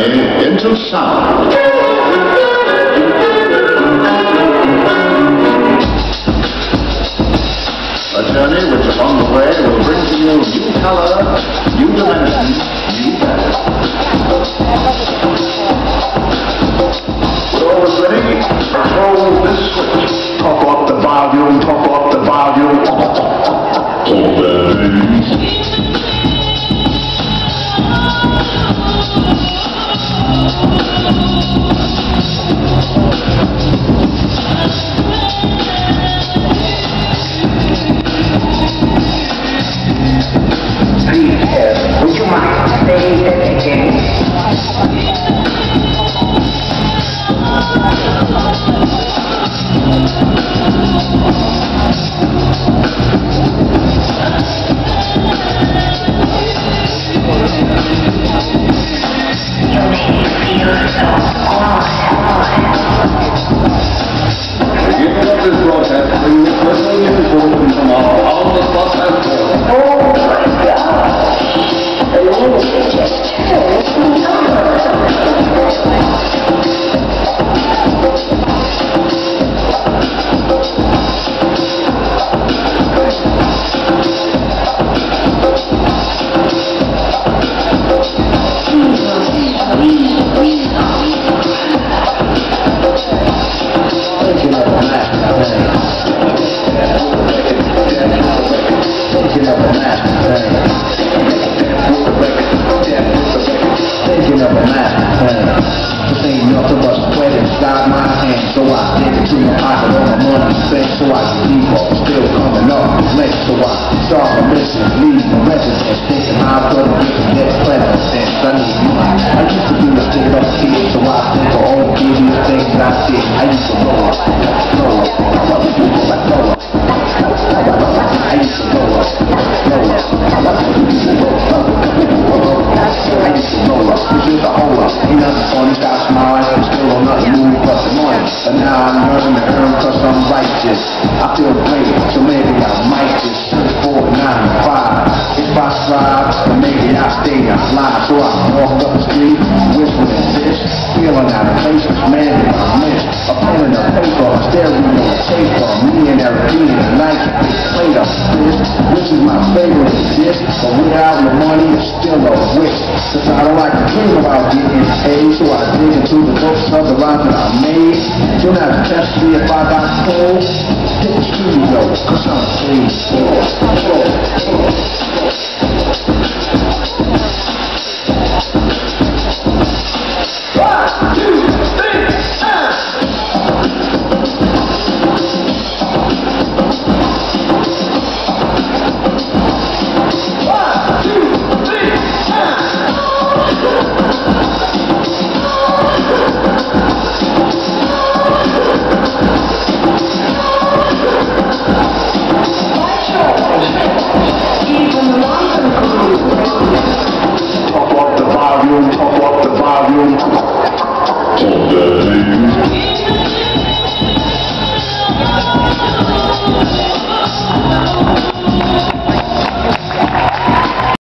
a dental sound. A journey which along the way will bring to you new color, new dimension, new value. So ready? Control this switch. Pop up the volume, pop up the volume. Would you mind saying that again? You may feel so close. The gift of this broadcast brings personal information from our on-the-spot health. Cause I'm free.